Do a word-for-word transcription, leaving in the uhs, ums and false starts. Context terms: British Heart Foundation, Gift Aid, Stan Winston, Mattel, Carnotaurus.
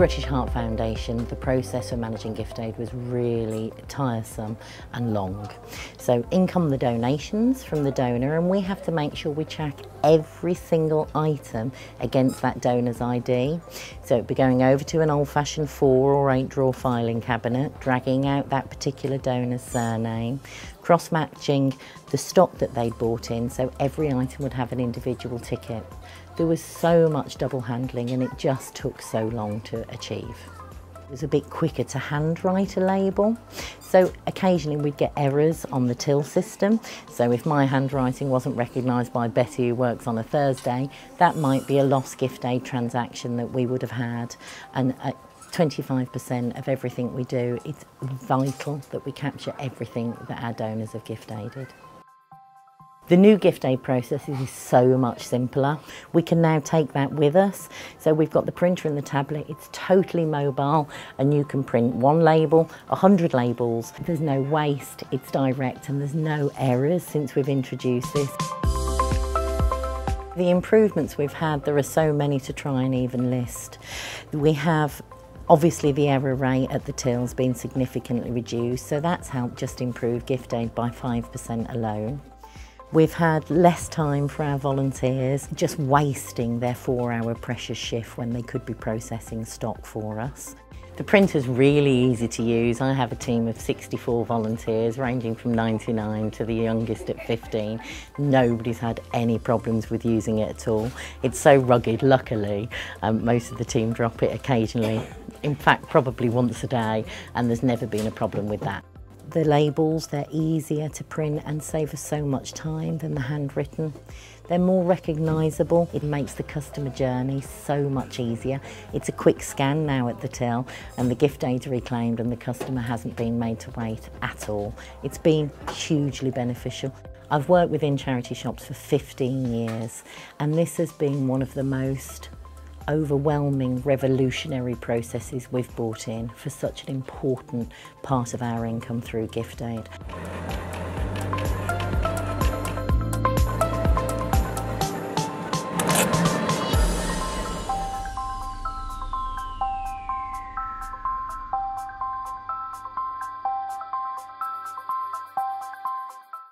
British Heart Foundation, the process for managing gift aid was really tiresome and long. So in come the donations from the donor, and we have to make sure we check every single item against that donor's I D. So it'd be going over to an old-fashioned four or eight drawer filing cabinet, dragging out that particular donor's surname, cross-matching the stock that they'd bought in, so every item would have an individual ticket. There was so much double handling and it just took so long to achieve. It was a bit quicker to handwrite a label, so occasionally we'd get errors on the till system. So if my handwriting wasn't recognised by Betty, who works on a Thursday, that might be a lost gift aid transaction that we would have had. And at twenty-five percent of everything we do, it's vital that we capture everything that our donors have gift aided. The new gift aid process is so much simpler. We can now take that with us. So we've got the printer and the tablet, it's totally mobile, and you can print one label, a hundred labels. There's no waste, it's direct, and there's no errors since we've introduced this. The improvements we've had, there are so many to try and even list. We have obviously the error rate at the till has been significantly reduced, so that's helped just improve gift aid by five percent alone. We've had less time for our volunteers just wasting their four hour precious shift when they could be processing stock for us. The printer's really easy to use. I have a team of sixty-four volunteers ranging from ninety-nine to the youngest at fifteen. Nobody's had any problems with using it at all. It's so rugged, luckily. Um, most of the team drop it occasionally, in fact probably once a day, and there's never been a problem with that. The labels, they're easier to print and save us so much time than the handwritten. They're more recognisable. It makes the customer journey so much easier. It's a quick scan now at the till, and the gift aid's reclaimed and the customer hasn't been made to wait at all. It's been hugely beneficial. I've worked within charity shops for fifteen years, and this has been one of the most overwhelming, revolutionary processes we've brought in for such an important part of our income through gift aid.